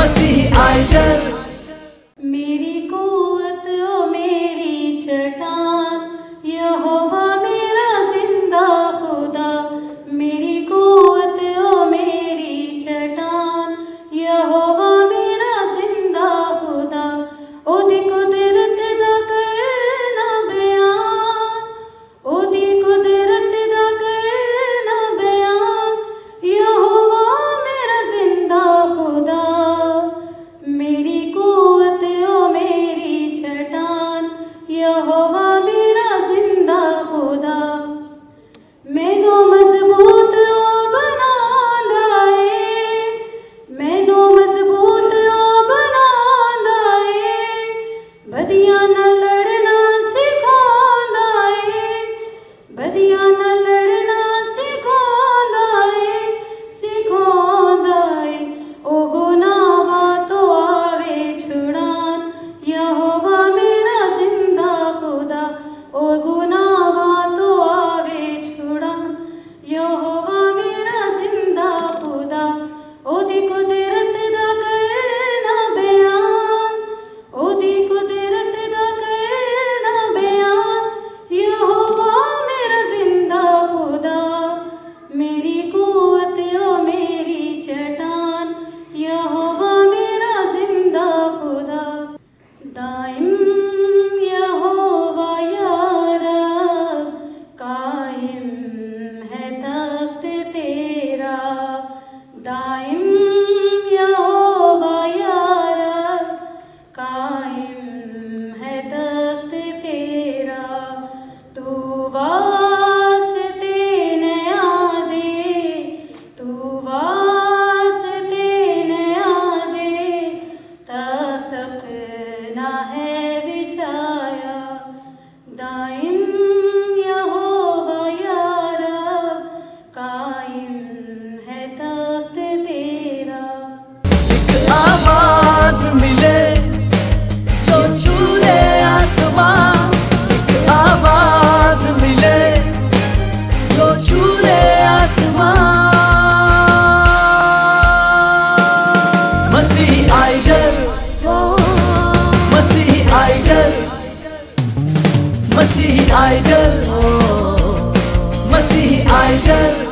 मसीही आइडल। मेरी कुव्वत ओ मेरी चट्टान यहोवा मेरा जिंदा खुदा, मेरी कुव्वत ओ मेरी चट्टान यहोवा मेरा जिंदा खुदा। ओदी कुदरत दा करना बयान, ओदी कुदरत दा करना बयान, यहोवा मेरा जिंदा खुदा। मेरी कुव्वत ओ मेरी चट्टान यहोवा मेरा जिंदा खुदा। मैनू मजबूत ओ बनांदा है, मैनू मजबूत ओ बनांदा है, बदियां ना लड़ना सिखांदा है, बदियां ना लड़ना सिखांदा है, सिखांदा है। ओ गुनावा तो आवे छुड़ान यहोवा मेरा जिंदा खुदा, ओ गुनावा तो आवे छुड़ान यहोवा मेरा जिंदा खुदा। ओदी कुदरत दा करना बयान, ओदी कुदरत दा करना बयान, यहोवा मेरा जिंदा खुदा। मेरी कुव्वत ओ मेरी चट्टान यहोवा मेरा जिंदा खुदा। दाइम यहोवा या रब, कायम है तख्त तेरा, दाइम यहोवा या रब, कायम है तख्त तेरा। तू वास्ते नया दे, तू वास्ते नया दे, तख्त अपना है बिछाया। दाइम यहोवा या रब, कायम है तख्त तेरा। एक आवाज मिले जो छू ले आसमान, एक आवाज मिले जो छू ले आसमान। मसीही आइडल, मसीही आइडल, मसीही आइडल, मसीही आइडल।